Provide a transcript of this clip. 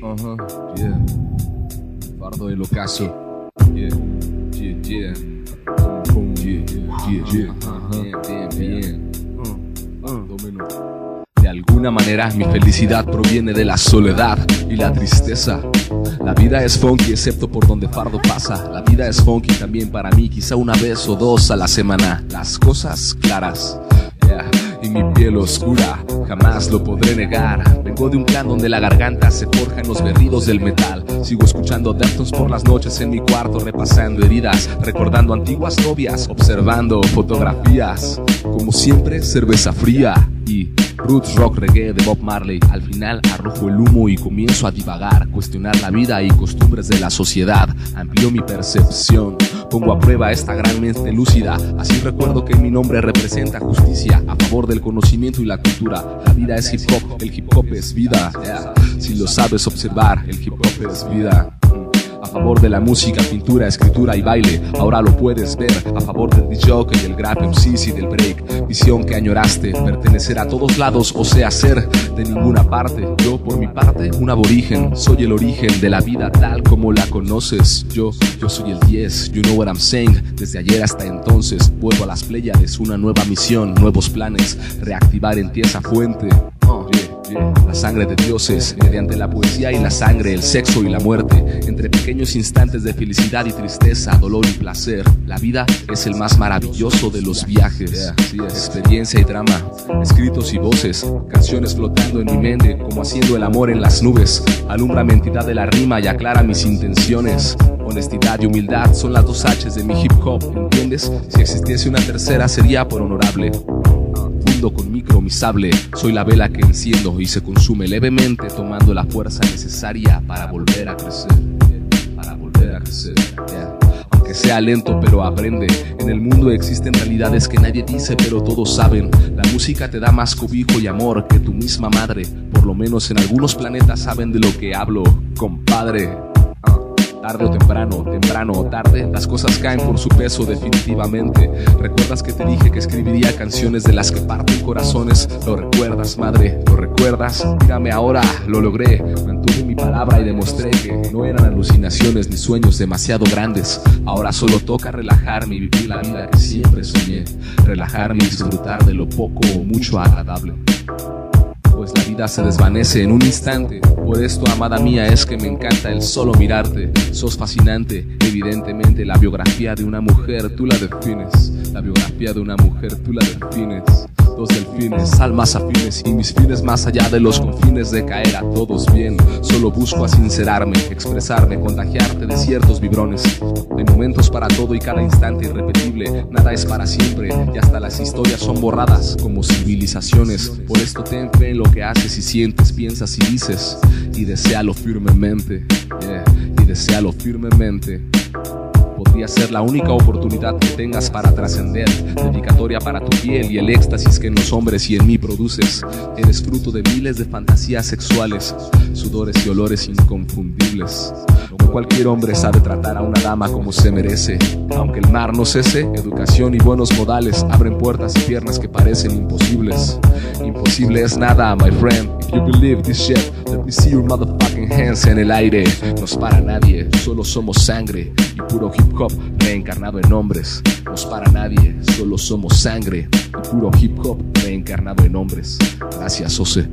MLO. Yeah. Fardo el ocaso. Yeah, yeah, yeah. Pum, yeah, yeah, yeah. Bien, bien, bien. De alguna manera mi felicidad proviene de la soledad y la tristeza. La vida es funky excepto por donde Fardo pasa. La vida es funky también para mí, quizá una vez o dos a la semana. Las cosas claras, yeah. Y mi piel oscura, jamás lo podré negar. Vengo de un clan donde la garganta se forja en los berridos del metal. Sigo escuchando Deftones por las noches en mi cuarto, repasando heridas, recordando antiguas novias, observando fotografías. Como siempre, cerveza fría y roots rock reggae de Bob Marley. Al final arrojo el humo y comienzo a divagar, cuestionar la vida y costumbres de la sociedad. Amplio mi percepción, pongo a prueba esta gran mente lúcida. Así recuerdo que mi nombre representa justicia a favor del conocimiento y la cultura. La vida es hip hop, el hip hop es vida, yeah. Si lo sabes observar, el hip hop es vida. A favor de la música, pintura, escritura y baile, ahora lo puedes ver. A favor del D-Joke y del Grab MC's y del break. Visión que añoraste, pertenecer a todos lados, o sea, ser de ninguna parte. Yo, por mi parte, un aborigen, soy el origen de la vida tal como la conoces. Yo soy el 10, you know what I'm saying. Desde ayer hasta entonces, vuelvo a las Pléyades, una nueva misión, nuevos planes, reactivar en ti esa fuente. La sangre de dioses, mediante la poesía y la sangre, el sexo y la muerte. Entre pequeños instantes de felicidad y tristeza, dolor y placer. La vida es el más maravilloso de los viajes, yeah. Experiencia y drama, escritos y voces, canciones flotando en mi mente, como haciendo el amor en las nubes. Alumbra mi entidad de la rima y aclara mis intenciones. Honestidad y humildad son las dos H's de mi hip hop, ¿entiendes? Si existiese una tercera sería por honorable. Con micro mi sable, soy la vela que enciendo y se consume levemente, tomando la fuerza necesaria para volver a crecer, para volver a crecer, yeah. Aunque sea lento, pero aprende. En el mundo existen realidades que nadie dice, pero todos saben. La música te da más cobijo y amor que tu misma madre. Por lo menos en algunos planetas saben de lo que hablo, compadre. Tarde o temprano, temprano o tarde, las cosas caen por su peso definitivamente. ¿Recuerdas que te dije que escribiría canciones de las que parten corazones? ¿Lo recuerdas, madre? ¿Lo recuerdas? Mírame ahora, lo logré. Mantuve mi palabra y demostré que no eran alucinaciones ni sueños demasiado grandes. Ahora solo toca relajarme y vivir la vida que siempre soñé. Relajarme y disfrutar de lo poco o mucho agradable. Pues la vida se desvanece en un instante. Por esto, amada mía, es que me encanta el solo mirarte. Sos fascinante, evidentemente. La biografía de una mujer, tú la defines. La biografía de una mujer, tú la defines. Dos delfines, almas afines, y mis fines más allá de los confines de caer a todos bien. Solo busco a sincerarme, expresarme, contagiarte de ciertos vibrones. Hay momentos para todo y cada instante irrepetible. Nada es para siempre y hasta las historias son borradas como civilizaciones. Por esto ten fe en lo que haces y sientes, piensas y dices, y deséalo firmemente, yeah. Y deséalo firmemente. Podría ser la única oportunidad que tengas para trascender. Dedicatoria para tu piel y el éxtasis que en los hombres y en mí produces. Eres fruto de miles de fantasías sexuales, sudores y olores inconfundibles. No cualquier hombre sabe tratar a una dama como se merece. Aunque el mar no cese, educación y buenos modales abren puertas y piernas que parecen imposibles. Imposible es nada, my friend. If you believe this shit, let me see your motherfucking hands en el aire. Nos para nadie, solo somos sangre y puro hip hop reencarnado en hombres. Nos para nadie, solo somos sangre y puro hip hop reencarnado en hombres. Gracias, José.